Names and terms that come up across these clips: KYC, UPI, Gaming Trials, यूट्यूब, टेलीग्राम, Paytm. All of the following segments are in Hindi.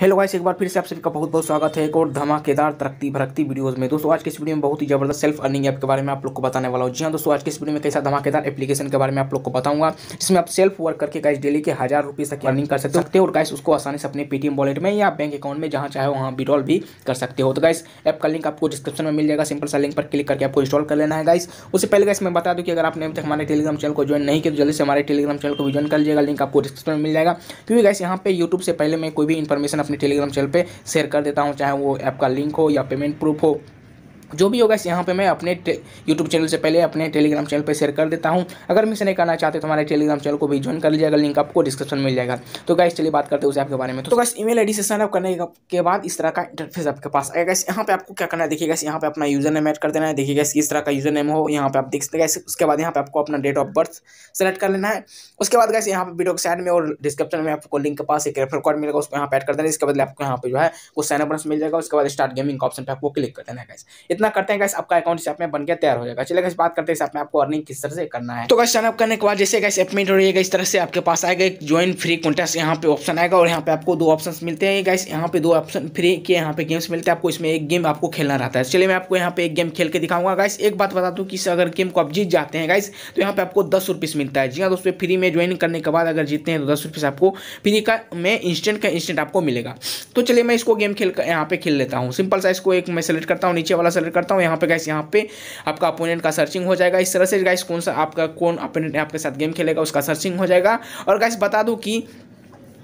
हेलो गाइस, एक बार फिर से आप सभी का बहुत बहुत स्वागत है एक और धमाकेदार तरक्की भरकती वीडियोस में। दोस्तों आज के इस वीडियो में बहुत ही ज़बरदस्त सेल्फ अर्निंग ऐप के बारे में आप लोग को बताने वाला हूँ। जी हाँ दोस्तों, आज के इस वीडियो में कैसा धमाकेदार एप्लीकेशन के बारे में आप लोग को बताऊंगा, जिसमें आप सेल्फ वर्क करके गाइस डेली के 1000 रुपये तक अर्निंग कर सकते हो और गाइस उसको आसानी से अपने पेटीएम वॉलेट में या बैंक अकाउंट में जहाँ चाहे वहाँ विड्रॉल भी कर सकते हो। तो गाइस ऐप का लिंक आपको डिस्क्रिप्शन में मिल जाएगा, सिंपल सा लिंक पर क्लिक करके आपको इंस्टॉल कर लेना है। गाइस उससे पहले गाइस मैं बता दूँ कि अगर आपने अभी तक हमारे टेलीग्राम चैनल को ज्वाइन नहीं किया तो जल्दी से हमारे टेलीग्राम चैनल को भी ज्वाइन कर लीजिएगा, लिंक आपको डिस्क्रिप्शन में मिल जाएगा। क्योंकि गाइस यहाँ पे यूट्यूब से पहले मैं कोई भी इन्फॉर्मेशन टेलीग्राम चैनल पे शेयर कर देता हूं, चाहे वो ऐप का लिंक हो या पेमेंट प्रूफ हो, जो भी होगा यहाँ पे मैं अपने यूट्यूब चैनल से पहले अपने टेलीग्राम चैनल पे शेयर कर देता हूँ। अगर मिस नहीं करना चाहते तो हमारे टेलीग्राम चैनल को भी ज्वाइन कर लीजिएगा, लिंक आपको डिस्क्रिप्शन मिल जाएगा। तो गाइस चलिए बात करते हैं उस ऐप के बारे में। तो गाइस ईमेल आईडी से साइन अप करने के बाद इस तरह का इंटरफेस आपके पास आएगा। गाइस यहाँ पे आपको क्या करना है, देखिए गाइस यहाँ पे अपना यूजर नेम ऐड कर देना है। देखिए गाइस इस तरह का यूजर नेम हो यहाँ पे आप देख सकते हैं। उसके बाद यहाँ पे आपको अपना डेट ऑफ बर्थ सेलेक्ट कर लेना है। उसके बाद गाइस यहाँ पे वीडियो के साइड में और डिस्क्रिप्शन में आपको लिंक के पास एक रेफर कोड मिलेगा, उसको यहाँ पे ऐड कर देना है। इसके बाद आपको यहाँ पे जो है वो साइन अप बोनस मिल जाएगा। उसके बाद स्टार्ट गेमिंग का ऑप्शन पे आपको क्लिक कर देना है। गाइस इतना करते हैं गाइस आपका अकाउंट इस ऐप में बनकर तैयार हो जाएगा। चलिए गाइस बात करते हैं इस ऐप में आपको अर्निंग किस तरह से करना है। तो गाइस साइन अप करने के बाद जैसे गाइस ऐप में एंटर होइएगा, इस तरह से आपके पास आएगा एक ज्वाइन फ्री कॉन्टेस्ट यहाँ पे ऑप्शन आएगा। और यहाँ पे आपको दो ऑप्शंस मिलते हैं गाइस, यहाँ पे दो ऑप्शन फ्री के यहाँ पे गेम्स मिलते हैं आपको, इसमें एक गेम आपको खेलना रहता है। चलिए मैं आपको यहाँ पे एक गेम खेल के दिखाऊंगा। गाइस एक बात बता दूं कि अगर गेम को आप जीत जाते हैं गाइस तो यहाँ पे आपको 10 रुपीज़ मिलता है। जी हाँ दोस्तों, फ्री में ज्वाइन करने के बाद अगर जीतते हैं तो 10 रुपीज़ आपको फ्री में इंस्टेंट आपको मिलेगा। तो चलिए मैं इसको गेम खेल यहाँ पे खेल लेता हूँ। सिंपल सा इसको एक मैं सेलेक्ट करता हूँ, नीचे वाला सेलेक्ट करता हूँ। यहाँ पे गाइस यहाँ पे आपका अपोनेंट का सर्चिंग हो जाएगा। इस तरह से गाइस कौन सा आपका कौन अपोनेंट आपके साथ गेम खेलेगा उसका सर्चिंग हो जाएगा। और गाइस बता दूं कि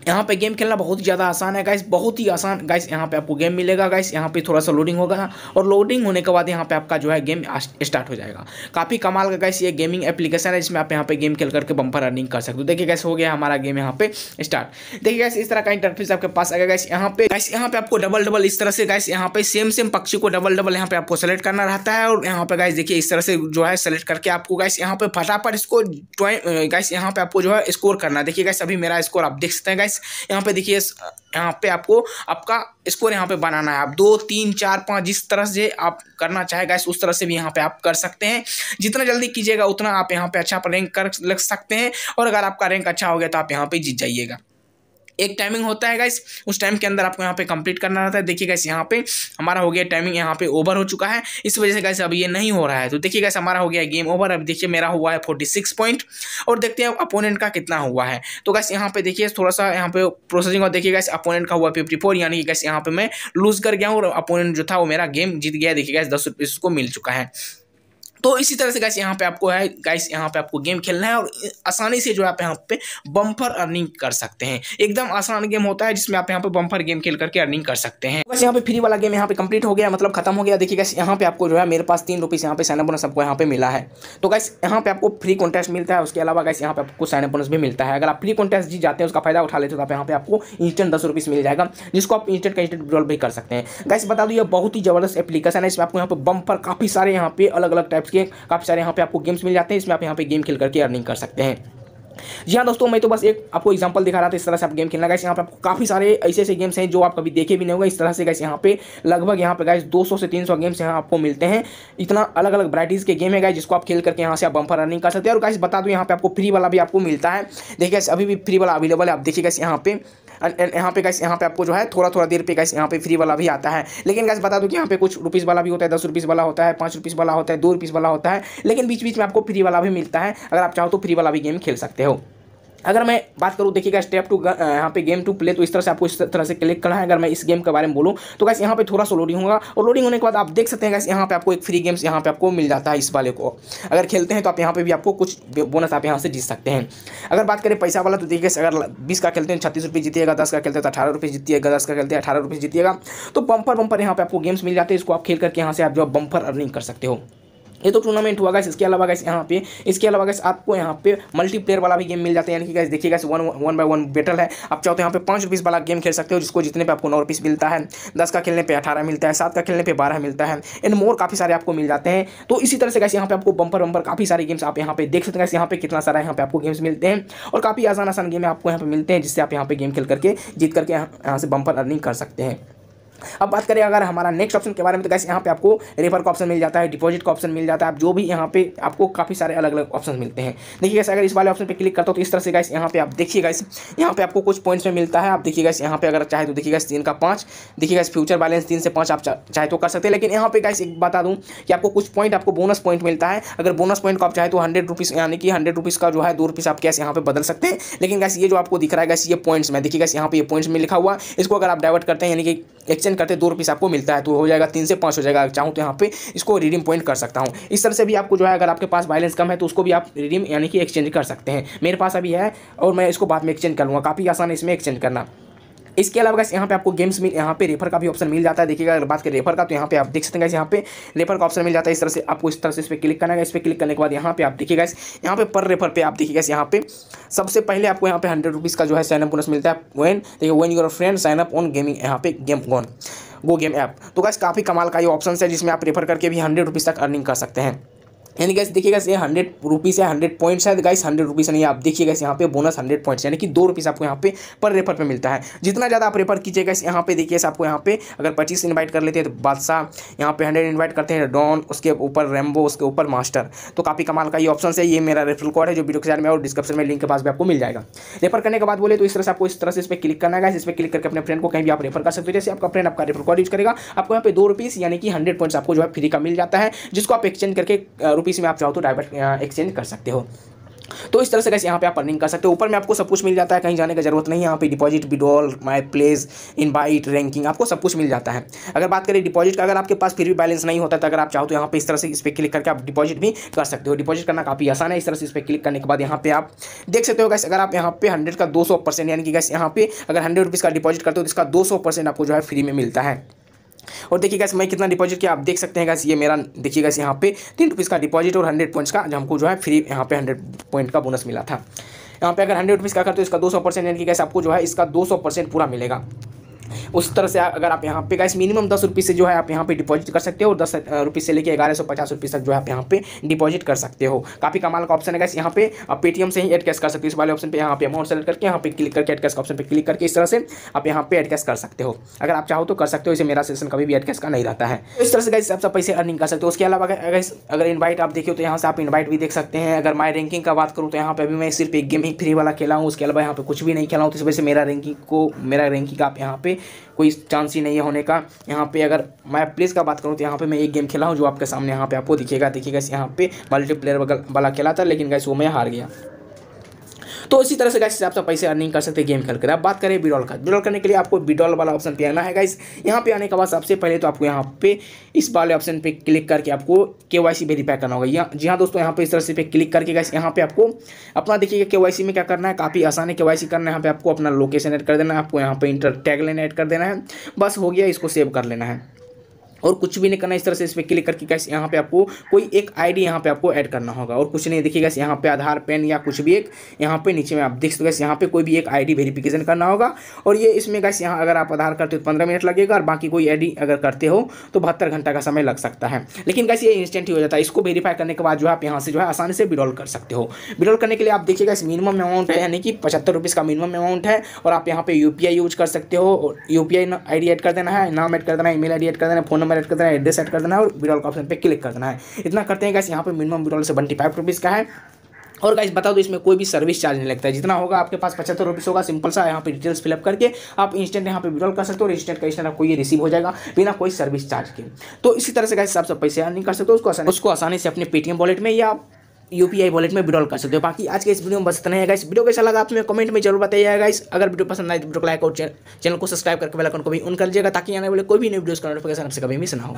यहाँ पे गेम खेलना बहुत ही ज़्यादा आसान है गाइस, बहुत ही आसान गाइस। यहाँ पे आपको गेम मिलेगा गाइस, यहाँ पे थोड़ा सा लोडिंग होगा और लोडिंग होने के बाद यहाँ पे आपका जो है गेम स्टार्ट हो जाएगा। काफ़ी कमाल का गाइस ये गेमिंग एप्लीकेशन है, जिसमें आप यहाँ पे गेम खेल करके बम्पर अर्निंग कर सकते हो। देखिए गाइस हो गया हमारा गेम यहाँ पे स्टार्ट। देखिए गाइस इस तरह का इंटरफेस आपके पास आएगा। गाइस यहाँ पे आपको डबल इस तरह से गाइस यहाँ पे सेम पक्षी को डबल यहाँ पे आपको सेलेक्ट करना रहता है। और यहाँ पे गाइस देखिए इस तरह से जो है सेलेक्ट करके आपको गाइस यहाँ पे फटाफट इसको गाइस यहाँ पे आपको जो है स्कोर करना है। देखिए गाइस अभी मेरा स्कोर आप देख सकते हैं गाइस, यहाँ पे देखिए यहाँ पे आपको आपका स्कोर यहाँ पे बनाना है। आप 2, 3, 4, 5 जिस तरह से आप करना चाहे गाइस उस तरह से भी यहाँ पे आप कर सकते हैं। जितना जल्दी कीजिएगा उतना आप यहाँ पे अच्छा रैंक कर लग सकते हैं। और अगर आपका रैंक अच्छा हो गया तो आप यहाँ पे जीत जाइएगा। एक टाइमिंग होता है गाइस, उस टाइम के अंदर आपको यहाँ पे कंप्लीट करना रहता है। देखिए गाइस यहाँ पे हमारा हो गया टाइमिंग, यहाँ पे ओवर हो चुका है, इस वजह से गाइस अब ये नहीं हो रहा है। तो देखिए गाइस हमारा हो गया गेम ओवर। अब देखिए मेरा हुआ है 46 पॉइंट और देखते हैं अपोनेंट का कितना हुआ है। तो गाइस यहाँ पे देखिए थोड़ा सा यहाँ पे प्रोसेसिंग, और देखिए गाइस अपोनेंट का हुआ 54, यानी कि गाइस यहाँ पे मैं लूज कर गया हूँ और अपोनेंट जो था वो मेरा गेम जीत गया। देखिए गाइस 10 रुपये उसको मिल चुका है। तो इसी तरह से गाइस यहाँ पे आपको है गाइस यहाँ पे आपको गेम खेलना है और आसानी से जो आप यहाँ पे बम्पर अर्निंग कर सकते हैं। एकदम आसान गेम होता है जिसमें आप यहाँ पे बम्पर गेम खेल करके अर्निंग कर सकते हैं। बस यहाँ पे फ्री वाला गेम यहाँ पे कंप्लीट हो गया, मतलब खत्म हो गया। देखिए गाइस यहाँ पे आपको जो है मेरे पास 3 रुपीज़ यहाँ पे साइन अप बोनस आपको यहाँ पे मिला है। तो गाइस यहाँ पे आपको फ्री कॉन्टेस्ट मिलता है, उसके अलावा गाइस यहाँ पे आपको साइन अप बोनस भी मिलता है। अगर आप फ्री कॉन्टेस्ट जीत जाते हैं उसका फायदा उठा लेते हो तो आप यहाँ पे आपको इंस्टेंट 10 रुपीज़ मिल जाएगा, जिसको आप इंस्टेंट विड्रॉल भी कर सकते हैं। गाइस बता दूं ये बहुत ही जबरदस्त एप्लीकेशन है, इसमें आपको यहाँ पे बम्पर काफ़ी सारे यहाँ पे अलग अलग टाइप्स के काफ़ी सारे यहाँ पे आपको गेम्स मिल जाते हैं, इसमें आप यहाँ पे गेम खेल करके अर्निंग कर सकते हैं। जी हाँ दोस्तों, मैं तो बस एक आपको एग्जांपल दिखा रहा था इस तरह से आप गेम खेलना। गाइस यहाँ पे आपको काफ़ी सारे ऐसे ऐसे गेम्स हैं जो आप कभी देखे भी नहीं होगा। इस तरह से गाइस यहाँ पे लगभग यहाँ पे गाइस 200 से 300 गेम्स यहाँ आपको मिलते हैं। इतना अलग अलग वैराइटीज़ के गेम है गाइस, जिसको आप खेल करके यहाँ से आप बम्पर रनिंग कर सकते हैं। और गाइस बता दूँ यहाँ पे आपको फ्री वाला भी आपको मिलता है। देखिए गाइस अभी भी फ्री वाला अवेलेबल है, आप देखिए गाइस यहाँ पे आपको जो है थोड़ा देर पे गाइस यहाँ पे फ्री वाला भी आता है। लेकिन गाइस बता दूँ कि यहाँ पे कुछ रुपीस वाला भी होता है, 10 रुपीज़ वाला होता है, 5 रुपीज़ वाला होता है, 2 रुपीज़ वाला होता है। लेकिन बीच बीच में आपको फ्री वाला भी मिलता है, अगर आप चाहो तो फ्री वाला भी गेम खेल सकते हो। अगर मैं बात करूँ देखिएगा स्टेप टू यहाँ पे गेम टू प्ले, तो इस तरह से आपको इस तरह से क्लिक करना है। अगर मैं इस गेम के बारे में बोलूँ तो गाइस यहाँ पे थोड़ा सा लोडिंग होगा और लोडिंग होने के बाद आप देख सकते हैं गाइस यहाँ पे आपको एक फ्री गेम्स यहाँ पे आपको मिल जाता है। इस वाले को अगर खेलते हैं तो आप यहाँ पे भी आपको कुछ बोनस आप यहाँ से जीत सकते हैं। अगर बात करें पैसा वाला तो देखिए अगर 20 का खेलते हैं 36 रुपये जीतिएगा, 10 का खेलते हैं तो 18 रुपये जीतिएगा, 10 का खेलते हैं 18 रुपये जीतिएगा। तो बम्पर यहाँ पे आपको गेम्स मिल जाते हैं, इसको आप खेल करके यहाँ से आप जो बम्पर अर्निंग कर सकते हो। ये तो टूर्नामेंट हुआ गाइस। इसके अलावा गाइस यहाँ पे आपको यहाँ पे मल्टीप्लेयर वाला भी गेम मिल जाता है, यानी कि गाइस देखिए गाइस 1x1 बैटल है। आप चाहो तो यहाँ पे 5 रुपीज़ वाला गेम खेल सकते हो, जिसको जितने पे आपको 9 रुपीज़ मिलता है, 10 का खेलने पे 18 मिलता है, 7 का खेलने पे 12 मिलता है, एंड मोर काफ़ी सारे आपको मिल जाते हैं। तो इसी तरह से गाइस यहाँ पे आपको बम्पर काफ़ी सारे गेम्स आप यहाँ पे देख सकते हैं। यहाँ पे कितना सारा यहाँ पे आपको गेम्स मिलते हैं और काफ़ी आसान गेम आपको यहाँ पे मिलते हैं, जिससे आप यहाँ पे गेम खेल करके जीत करके यहाँ से बम्पर अर्निंग कर सकते हैं। अब बात करें अगर हमारा नेक्स्ट ऑप्शन के बारे में, तो गाइस यहाँ पे आपको रेफर का ऑप्शन मिल जाता है, डिपॉजिट का ऑप्शन मिल जाता है, आप जो भी यहाँ पे आपको काफ़ी सारे अलग अलग ऑप्शन मिलते हैं। देखिए गाइस अगर इस वाले ऑप्शन पे क्लिक करता हूँ तो इस तरह से गाइस यहाँ पे आप देखिए गाइस यहाँ पे आपको कुछ पॉइंट्स में मिलता है। आप देखिए गाइस यहाँ पे अगर चाहे तो देखिए गाइस 3 का 5, देखिए गाइस फ्यूचर बैलेंस 3 से 5 आप चाहे तो कर सकते हैं। लेकिन यहाँ पे गाइस एक बता दूँ कि आपको कुछ पॉइंट आपको बोनस पॉइंट मिलता है, अगर बोनस पॉइंट को आप चाहे तो 100 रुपीज़ यानी कि 100 रुपीज़ का जो है 2 रुपीज़ आप कैश यहाँ पे बदल सकते हैं। लेकिन गाइस ये जो आपको दिख रहा है गाइस ये पॉइंट्स में, देखिए गाइस यहाँ पे ये पॉइंट्स में लिखा हुआ, इसको अगर आप डाइवर्ट करते हैं यानी कि एक्सचेंज करते 2 रुपीज़ आपको मिलता है, तो हो जाएगा 3 से 5 हो जाएगा। चाहूँ तो यहाँ पे इसको रिडीम पॉइंट कर सकता हूँ। इस तरह से भी आपको जो है अगर आपके पास बैलेंस कम है तो उसको भी आप रिडीम यानी कि एक्सचेंज कर सकते हैं। मेरे पास अभी है और मैं इसको बाद में एक्सचेंज कर लूँगा, काफ़ी आसान है इसमें एक्सचेंज करना। इसके अलावा गाइस यहाँ पे आपको गेम्स में यहाँ पे रेफर का भी ऑप्शन मिल जाता है। देखिएगा अगर बात करें रेफर का तो यहाँ पे आप देख सकते हैं गाइस यहाँ पे रेफर का ऑप्शन मिल जाता है। इस तरह से आपको इस तरह से इस पर क्लिक करना है। इस पर क्लिक करने के बाद यहाँ पे आप देखिएगा यहाँ पे पर रेफर पे आप देखिएगा यहाँ पे सबसे पहले आपको यहाँ पे 100 रुपीज़ का जो है साइनअप बोनस मिलता है। When your friend sign up on gaming यहाँ पे गो गेम ऐप। तो गाइस काफ़ी कमाल का ये ऑप्शन है जिसमें आप रेफर करके भी 100 रुपीज़ तक अर्निंग कर सकते हैं। यानी गाइस देखिए गाइस ये 100 रुपीज़ है, 100 पॉइंट्स है गाइस, 100 रुपीज़ नहीं, आप देखिए गाइस यहाँ पे बोनस 100 पॉइंट्स यानी कि 2 रुपीज़ आपको यहाँ पर रेफर पे मिलता है। जितना ज़्यादा आप रेफर कीजिएगा इस यहाँ पे देखिए आपको यहाँ पे अगर 25 इन्वाइट कर लेते हैं तो बादशाह, यहाँ पे 100 इन्वाइट करते हैं डॉन, उसके ऊपर रैम्बो, उसके ऊपर मास्टर। तो काफ़ी कमाल का ये ऑप्शन है। ये मेरा रेफर कोड है जो वीडियो के साइड में और डिस्क्रिप्शन में लिंक के पास भी आपको मिल जाएगा। रेफर करने के बाद बोले तो इस तरह से आपको इस तरह से इस पर क्लिक करना है गाइस। इस पर क्लिक करके अपने फ्रेंड को कहीं भी आप रेफर कर सकते हो। जैसे आपका फ्रेंड आपका रेफर कोड यूज करेगा आपको यहाँ पे 2 रुपीज़ यानी कि 100 पॉइंट्स आपको जो है फ्री का मिल जाता है, जिसको आप एक्सचेंज करके रुपीज़ में आप तो डायवर्ट एक्सचेंज कर सकते हो। तो इस तरह से गाइस यहाँ पे आप अर्निंग कर सकते हो। ऊपर में आपको सब कुछ मिल जाता है, कहीं जाने की जरूरत नहीं है। यहाँ पे deposit, withdrawal, my place, invite, ranking आपको सब कुछ मिल जाता है। अगर बात करें डिपॉजिट का, अगर आपके पास फिर भी बैलेंस नहीं होता तो अगर आप चाहो तो यहाँ पे इस तरह से इस पर क्लिक करके आप डिपॉजिट भी कर सकते हो। डिपॉजिट करना काफ़ी आसान है। इस तरह से इस पर क्लिक करने के बाद यहाँ पे आप देख सकते हो गाइस अगर आप यहाँ पे 100 का 200% यानी कि गाइस यहाँ पे अगर 100 रुपीज़ का डिपॉजिट करते हो तो इसका 200% आपको जो है फ्री में मिलता है। और देखिए गाइस मैं कितना डिपॉजिट किया आप देख सकते हैं गाइस। ये मेरा देखिए गाइस यहाँ पे 3 रुपीज़ का डिपॉजिट और 100 पॉइंट्स का जो हमको जो है फ्री यहाँ पे 100 पॉइंट का बोनस मिला था। यहाँ पे अगर 100 रुपीज़ का करते हो इसका 200% यानी कि गाइस आपको जो है इसका 200% पूरा मिलेगा। उस तरह से अगर आप यहाँ पे गाइस मिनिमम 10 रुपीज़ से जो है आप यहाँ पे डिपॉजिट कर सकते हो और 10 रुपीज़ से लेके 1150 रुपीज़ तक जो है आप यहाँ पे डिपॉजिट कर सकते हो। काफ़ी कमाल का ऑप्शन है गाइस। यहाँ पे आप पेटीएम से ही ऐड कैश कर सकते हो। इस वाले ऑप्शन पे यहाँ पे अमाउंट सेलेक्ट करके यहाँ पे क्लिक करके ऐड कैश का ऑप्शन पे क्लिक करके इस तरह से आप यहाँ पे ऐड कैश कर सकते हो। अगर आप चाहो तो कर सकते हो, इसे मेरा सेशन कभी भी ऐड कैश का नहीं रहता है। इस तरह से गाइस आप सब पैसे अर्निंग कर सकते हो। उसके अलावा अगर इन्वाइट आप देखिए तो यहाँ से आप इन्वाइट भी देख सकते हैं। अगर माई रैंकिंग का बात करूँ तो यहाँ पे अभी मैं सिर्फ एक गेम ही फ्री वाला खेला हूँ, उसके अलावा यहाँ पे कुछ भी नहीं खेला हूँ। तो इस वजह से मेरा रैंकिंग का आप यहाँ पे कोई चांस ही नहीं है होने का। यहाँ पे अगर मैं प्लेस का बात करूँ तो यहाँ पे मैं एक गेम खेला हूँ जो आपके सामने यहाँ पे आपको दिखेगा यहाँ पे मल्टीप्लेयर वाला खेला था, लेकिन गाइस वो मैं हार गया। तो इसी तरह से गाइस आप सब पैसे अर्निंग कर सकते हैं गेम खेलकर। अब बात करें विड्रॉल का। विड्रॉल करने के लिए आपको विड्रॉल वाला ऑप्शन पे आना है गाइस। यहाँ पे आने के बाद सबसे पहले तो आपको यहाँ पे इस वाले ऑप्शन पे क्लिक करके आपको KYC वेरीफाई करना होगा। जी हाँ दोस्तों, यहाँ पे इस तरह से पे क्लिक करके गाइस यहाँ पे आपको अपना देखिएगा KYC में क्या करना है। काफ़ी आसान है KYC करना है। यहाँ पे आपको अपना लोकेशन ऐड कर देना है, आपको यहाँ पे इंटर टैग लेना ऐड कर देना है, बस हो गया। इसको सेव कर लेना है और कुछ भी नहीं करना। इस तरह से इस पर क्लिक करके गाइस यहाँ पे आपको कोई एक आईडी यहाँ पे आपको ऐड करना होगा और कुछ नहीं। देखिए गाइस यहाँ पे आधार, पैन या कुछ भी एक यहाँ पे नीचे में आप देख सकते हो। गाइस यहाँ पे कोई भी एक आईडी वेरिफिकेशन करना होगा और ये इसमें गाइस यहाँ अगर आप आधार करते हो तो 15 मिनट लगेगा और बाकी कोई आईडी अगर करते हो तो 72 घंटा का समय लग सकता है। लेकिन गाइस ये इंस्टेंट ही हो जाता है। इसको वेरीफाई करने के बाद जो आप यहाँ से जो है आसानी से विड्रॉल कर सकते हो। विड्रॉल करने के लिए आप देखिएगा इस मिनिमम अमाउंट है यानी कि 75 रुपीज़ का मिनिमम अमाउंट है और आप यहाँ पे UPI यूज कर सकते हो और UPI आईडी ऐड कर देना है, नाम ऐड कर देना है, ईमेल आईडी ऐड कर देना है, फोन नंबर ऐड कर देना है, एड्रेस ऐड कर देना है और विड्रॉल का ऑप्शन पे क्लिक कर देना है। इतना करते हैं गाइस। यहाँ पे मिनिमम विड्रॉल 75 रुपीज़ का है और गाइस बता दो इसमें कोई भी सर्विस चार्ज नहीं लगता है। जितना होगा आपके पास 75 रुपीज़ होगा। सिंपल सा यहाँ पे डिटेल्स फिलअप करके आप इंस्टेंट यहाँ पे विड्रॉल कर सकते हो और इंस्टेंट का इंस्टेंट आपको ये रिसीव हो जाएगा बिना कोई सर्विस चार्ज के। तो इसी तरह से गाइस आप सब पैसे अर्निंग कर सकते हो। उसको आसानी से अपने पेटीएम वॉलेट में या UPI वॉलेट में विड्रॉल कर सकते हो। बाकी आज के इस वीडियो में बस इतना है गाइस। वीडियो कैसा लगा आप हमें कमेंट में जरूर बताइएगा गाइस। अगर वीडियो पसंद आए तो वीडियो को लाइक और चैनल को सब्सक्राइब करके बेल आइकन को भी ऑन कर लीजिएगा ताकि आने वाले कोई भी नई वीडियोस का नोटिफिकेशन आपसे कभी मिस ना हो।